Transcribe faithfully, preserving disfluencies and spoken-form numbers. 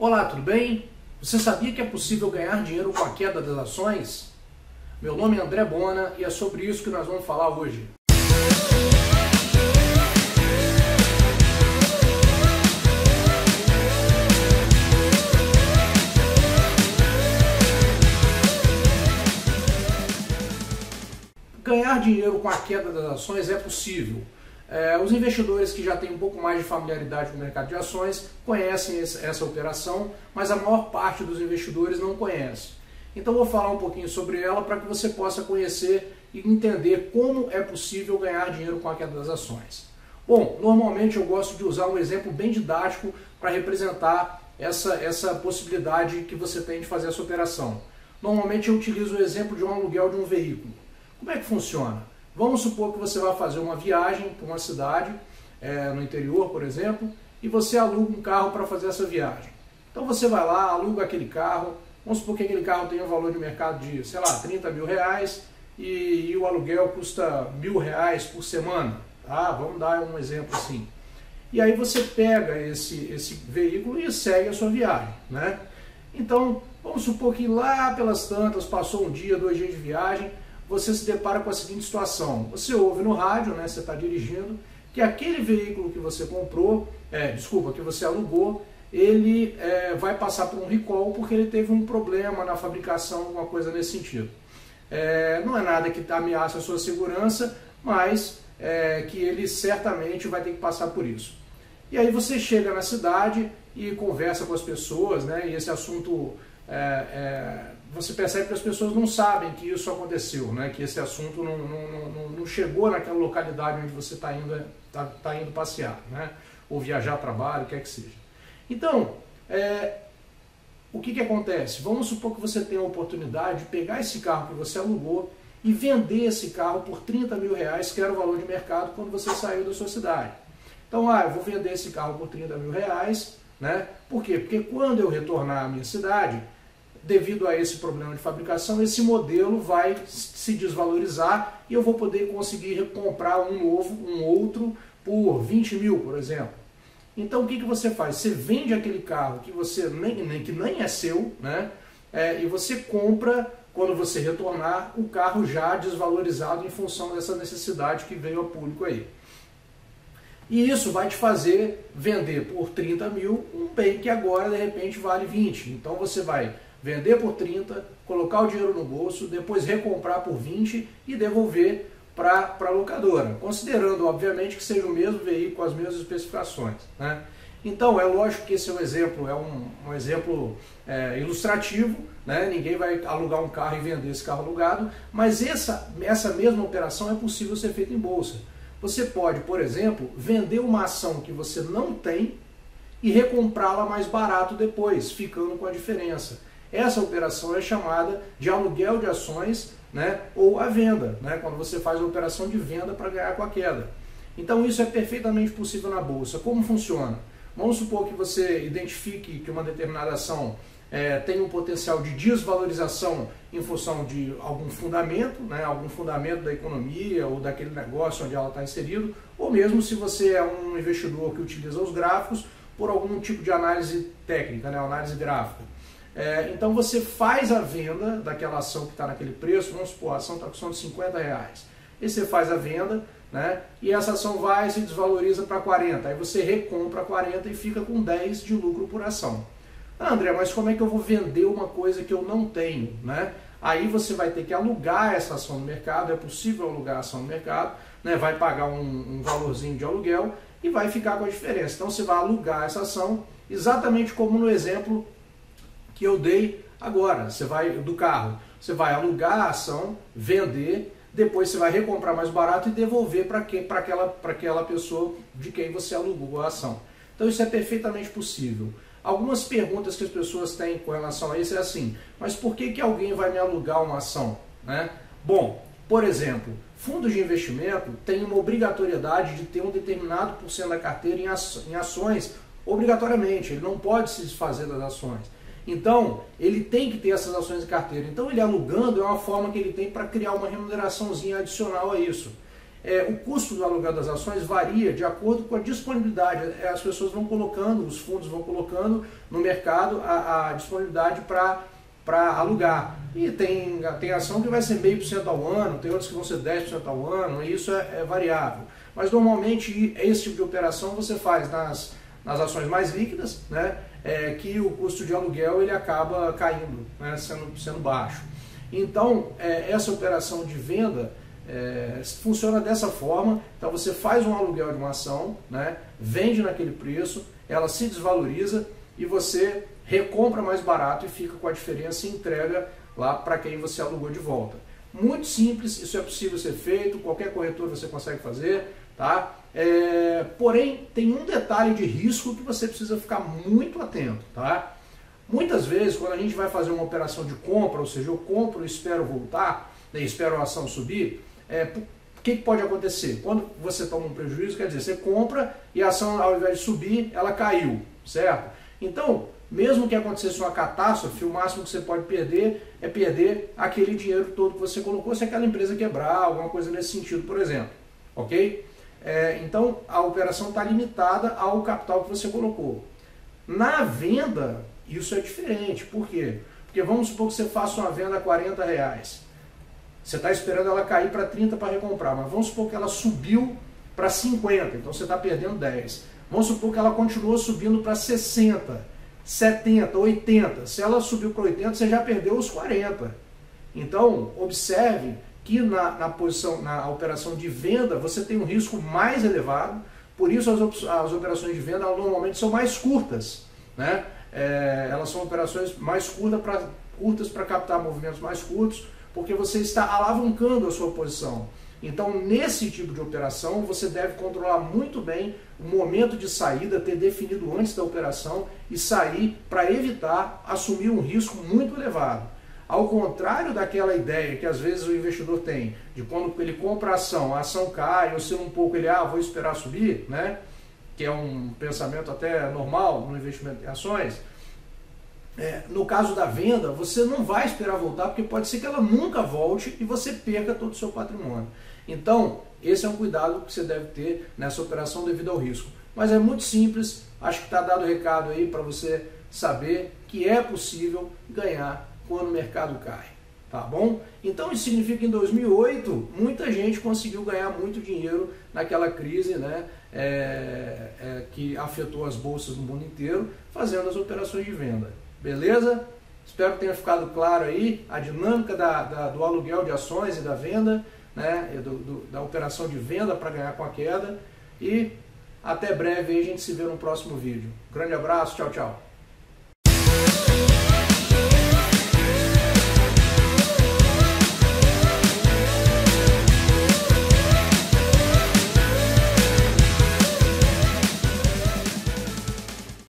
Olá, tudo bem? Você sabia que é possível ganhar dinheiro com a queda das ações? Meu nome é André Bona e é sobre isso que nós vamos falar hoje. Ganhar dinheiro com a queda das ações é possível. É, os investidores que já têm um pouco mais de familiaridade com o mercado de ações conhecem esse, essa operação, mas a maior parte dos investidores não conhece. Então vou falar um pouquinho sobre ela para que você possa conhecer e entender como é possível ganhar dinheiro com a queda das ações. Bom, normalmente eu gosto de usar um exemplo bem didático para representar essa, essa possibilidade que você tem de fazer essa operação. Normalmente eu utilizo o exemplo de um aluguel de um veículo. Como é que funciona? Vamos supor que você vai fazer uma viagem para uma cidade, é, no interior, por exemplo, e você aluga um carro para fazer essa viagem. Então você vai lá, aluga aquele carro, vamos supor que aquele carro tenha um valor de mercado de, sei lá, trinta mil reais e, e o aluguel custa mil reais por semana. Tá? Vamos dar um exemplo assim. E aí você pega esse, esse veículo e segue a sua viagem, né? Então, vamos supor que lá pelas tantas, passou um dia, dois dias de viagem, você se depara com a seguinte situação. Você ouve no rádio, né, você está dirigindo, que aquele veículo que você comprou, é, desculpa, que você alugou, ele é, vai passar por um recall porque ele teve um problema na fabricação, alguma coisa nesse sentido. É, não é nada que ameaça a sua segurança, mas é, que ele certamente vai ter que passar por isso. E aí você chega na cidade e conversa com as pessoas, né, e esse assunto... É, é, você percebe que as pessoas não sabem que isso aconteceu, né? Que esse assunto não, não, não, não chegou naquela localidade onde você está indo, tá, tá indo passear, né? Ou viajar a trabalho, o que é que seja. Então, é, o que, que acontece? Vamos supor que você tenha a oportunidade de pegar esse carro que você alugou e vender esse carro por trinta mil reais, que era o valor de mercado quando você saiu da sua cidade. Então, ah, eu vou vender esse carro por trinta mil reais, né? Por quê? Porque quando eu retornar à minha cidade... Devido a esse problema de fabricação, esse modelo vai se desvalorizar e eu vou poder conseguir comprar um novo, um outro, por vinte mil, por exemplo. Então o que, que você faz? Você vende aquele carro que, você nem, nem, que nem é seu, né? É, e você compra, quando você retornar, o carro já desvalorizado em função dessa necessidade que veio a público aí. E isso vai te fazer vender por trinta mil um bem que agora de repente vale vinte. Então você vai... vender por trinta, colocar o dinheiro no bolso, depois recomprar por vinte e devolver para a locadora. Considerando, obviamente, que seja o mesmo veículo com as mesmas especificações. Né? Então, é lógico que esse é um exemplo, é um, um exemplo é, ilustrativo. Né? Ninguém vai alugar um carro e vender esse carro alugado. Mas essa, essa mesma operação é possível ser feita em bolsa. Você pode, por exemplo, vender uma ação que você não tem e recomprá-la mais barato depois, ficando com a diferença. Essa operação é chamada de aluguel de ações, né, ou a venda, né, quando você faz a operação de venda para ganhar com a queda. Então isso é perfeitamente possível na Bolsa. Como funciona? Vamos supor que você identifique que uma determinada ação é, tem um potencial de desvalorização em função de algum fundamento, né, algum fundamento da economia ou daquele negócio onde ela está inserido, ou mesmo se você é um investidor que utiliza os gráficos por algum tipo de análise técnica, né, análise gráfica. É, então você faz a venda daquela ação que está naquele preço, vamos supor, a ação está custando cinquenta reais. E você faz a venda, né, e essa ação vai e se desvaloriza para quarenta. Aí você recompra quarenta e fica com dez de lucro por ação. Ah, André, mas como é que eu vou vender uma coisa que eu não tenho? Né? Aí você vai ter que alugar essa ação no mercado, é possível alugar a ação no mercado, né, vai pagar um, um valorzinho de aluguel e vai ficar com a diferença. Então você vai alugar essa ação exatamente como no exemplo que eu dei agora. Você vai do carro, você vai alugar a ação, vender, depois você vai recomprar mais barato e devolver para que, para aquela, para aquela pessoa de quem você alugou a ação. Então isso é perfeitamente possível. Algumas perguntas que as pessoas têm com relação a isso é assim, mas por que, que alguém vai me alugar uma ação? Né? Bom, por exemplo, fundos de investimento têm uma obrigatoriedade de ter um determinado por cento da carteira em ações, obrigatoriamente, ele não pode se desfazer das ações. Então, ele tem que ter essas ações em carteira. Então, ele alugando é uma forma que ele tem para criar uma remuneraçãozinha adicional a isso. É, o custo do aluguel das ações varia de acordo com a disponibilidade. As pessoas vão colocando, os fundos vão colocando no mercado a, a disponibilidade para para alugar. E tem, tem ação que vai ser meio por cento ao ano, tem outras que vão ser dez por cento ao ano, e isso é, é variável. Mas normalmente esse tipo de operação você faz nas, nas ações mais líquidas, né? É, que o custo de aluguel ele acaba caindo, né? sendo, sendo baixo. Então é, essa operação de venda é, funciona dessa forma. Então você faz um aluguel de uma ação, né? Vende naquele preço, ela se desvaloriza e você recompra mais barato e fica com a diferença e entrega lá para quem você alugou de volta. Muito simples, isso é possível ser feito, qualquer corretor você consegue fazer, tá? É, porém, tem um detalhe de risco que você precisa ficar muito atento, tá? Muitas vezes, quando a gente vai fazer uma operação de compra, ou seja, eu compro e espero voltar, né, espero a ação subir, é, o que pode acontecer? Quando você toma um prejuízo, quer dizer, você compra e a ação, ao invés de subir, ela caiu, certo? Então, mesmo que acontecesse uma catástrofe, o máximo que você pode perder é perder aquele dinheiro todo que você colocou, se aquela empresa quebrar, alguma coisa nesse sentido, por exemplo. Ok? É, então, a operação está limitada ao capital que você colocou. Na venda, isso é diferente. Por quê? Porque vamos supor que você faça uma venda a quarenta reais. Você está esperando ela cair para trinta para recomprar, mas vamos supor que ela subiu para cinquenta, então você está perdendo dez. Vamos supor que ela continuou subindo para sessenta. setenta, oitenta. Se ela subiu para oitenta, você já perdeu os quarenta. Então, observe que na, na, posição, na operação de venda, você tem um risco mais elevado, por isso as, as operações de venda normalmente são mais curtas, né? É, elas são operações mais curta pra, curtas para captar movimentos mais curtos, porque você está alavancando a sua posição. Então, nesse tipo de operação, você deve controlar muito bem o momento de saída, ter definido antes da operação e sair para evitar assumir um risco muito elevado. Ao contrário daquela ideia que às vezes o investidor tem, de quando ele compra a ação, a ação cai, ou se um pouco ele, ah, vou esperar subir, né? Que é um pensamento até normal no investimento em ações. É, no caso da venda, você não vai esperar voltar, porque pode ser que ela nunca volte e você perca todo o seu patrimônio. Então, esse é um cuidado que você deve ter nessa operação devido ao risco. Mas é muito simples, acho que está dado o recado aí para você saber que é possível ganhar quando o mercado cai, tá bom? Então, isso significa que em dois mil e oito, muita gente conseguiu ganhar muito dinheiro naquela crise, né? É, é, que afetou as bolsas no mundo inteiro, fazendo as operações de venda. Beleza? Espero que tenha ficado claro aí a dinâmica da, da, do aluguel de ações e da venda, né? do, do, da operação de venda para ganhar com a queda. E até breve, aí a gente se vê no próximo vídeo. Grande abraço, tchau, tchau.